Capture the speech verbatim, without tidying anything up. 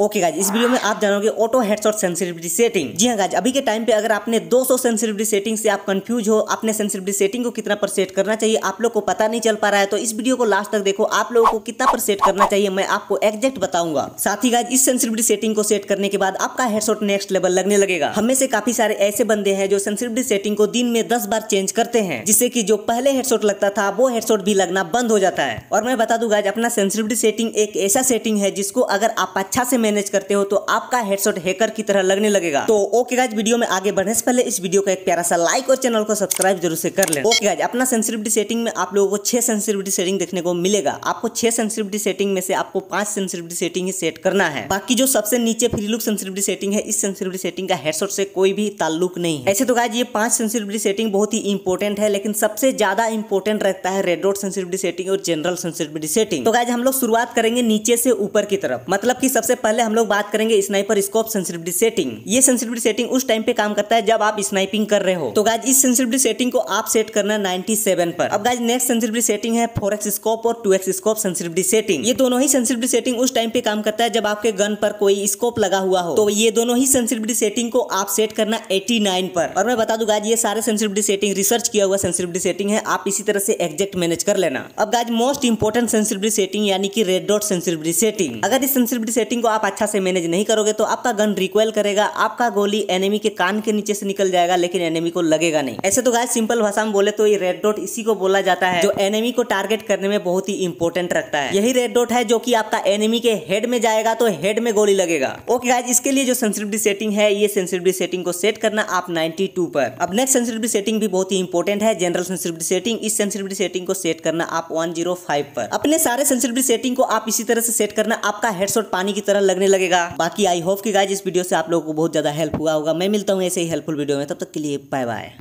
Okay guys, इस video में आप जानोगे ऑटो हेडशॉट सेंसिटिविटी सेटिंग। जी हाँ गाइज, अभी के टाइम पे अगर आपने दो सौ सेंसिटिविटी सेटिंग से आप कंफ्यूज हो, आपने सेंसिटिविटी सेटिंग को कितना पर सेट करना चाहिए आप लोग को पता नहीं चल पा रहा है, तो इस वीडियो को लास्ट तक देखो। आप लोगों को कितना पर सेट करना चाहिए मैं आपको एग्जैक्ट बताऊंगा। साथ ही गाइज, इस सेंसिटिविटी सेटिंग को सेट करने के बाद आपका हेडशॉट नेक्स्ट लेवल लगने लगेगा। हमें से काफी सारे ऐसे बंदे हैं जो सेंसिटिविटी सेटिंग को दिन में दस बार चेंज करते हैं, जिससे की जो पहले हेडशॉट लगता था वो हेडशॉट भी लगना बंद हो जाता है। और मैं बता दूं गाइज, अपना सेंसिटिविटी सेटिंग एक ऐसा सेटिंग है जिसको अगर आप अच्छा से मैनेज करते हो तो आपका हेडशॉट हैकर की तरह लगने लगेगा। तो ओके गाइज, वीडियो में आगे बढ़ने से पहले इस वीडियो का एक प्यारा सा लाइक और चैनल को सब्सक्राइब जरूर से कर लें। ओके गाइज, अपना सेंसिटिविटी सेटिंग में आप लोगों को छह सेंसिटिविटी सेटिंग देखने को मिलेगा। आपको छह सेंसिटिविटी सेटिंग में से आपको पांच सेंसिटिविटी सेटिंग ही सेट करना है। बाकी जो सबसे नीचे फ्री लुक सेंसिटिविटी सेटिंग है, इस सेंसिटिविटी सेटिंग का हेडशॉट से कोई भी ताल्लुक नहीं है। ऐसे तो गाइज, ये पांच सेंसिटिविटी सेटिंग बहुत ही इंपॉर्टेंट है, लेकिन सबसे ज्यादा इंपॉर्टेंट रहता है रेड डॉट सेंसिटिविटी सेटिंग और जनरल सेंसिटिविटी सेटिंग। तो गाइज, हम लोग शुरुआत करेंगे नीचे से ऊपर की तरफ, मतलब की सबसे पहले हम लोग बात करेंगे स्नाइपर स्कोप सेंसिटिविटी सेटिंग। ये सेंसिटिविटी सेटिंग उस टाइम पे काम करता है जब आप स्नाइपिंग कर रहे हो। तो गाइज, इस सेंसिटिविटी सेटिंग को आप सेट करना सत्तानवे पर। अब गाइज, नेक्स्ट सेंसिटिविटी सेटिंग है फोर एक्स स्कोप और two X scope sensitivity setting. ये दोनों ही सेंसिटिविटी सेटिंग उस टाइम पे काम करता है जब आपके गन पर कोई स्कोप लगा हुआ हो। तो ये दोनों ही सेंसिटिविटी सेटिंग को आप सेट करना नवासी पर। और मैं बता दूं गाइज, ये सारे सेंसिटिविटी सेटिंग रिसर्च किया हुआ सेंसिटिविटी सेटिंग है, आप इसी तरह से एग्जैक्ट मैनेज कर लेना। अब guys, most important sensitivity setting यानी कि रेड डॉट सेंसिटिविटी सेटिंग। अगर इस सेंसिटिविटी सेटिंग को आप अच्छा से मैनेज नहीं करोगे तो आपका गन रिकॉइल करेगा, आपका गोली एनिमी के कान के नीचे से निकल जाएगा, लेकिन एनिमी को लगेगा नहीं। ऐसे तो गाइस, सिंपल भाषा में बोले तो ये रेड डॉट इसी को बोला जाता है, जो एनिमी को टारगेट करने में बहुत ही इंपॉर्टेंट रखता है। यही रेड डॉट है जो कि आपका एनिमी के हेड में जाएगा तो हेड में गोली लगेगा। ओके गाइस, इसके लिए जो सेंसिटिविटी सेटिंग है, ये सेंसिटिविटी सेटिंग को सेट करना आप बानवे पर। अब नेक्स्ट सेंसिटिविटी सेटिंग भी बहुत ही इंपॉर्टेंट है, जनरल सेंसिटिविटी सेटिंग। इस सेंसिटिविटी सेटिंग को सेट करना आप एक सौ पाँच पर। अपने सारे सेंसिटिविटी सेटिंग को आप इसी तरह से सेट करना, आपका हेडशॉट पानी की तरह लगने लगेगा। बाकी आई होप कि गाइज, इस वीडियो से आप लोगों को बहुत ज्यादा हेल्प हुआ होगा। मैं मिलता हूँ ऐसे ही हेल्पफुल वीडियो में, तब तक के लिए बाय बाय।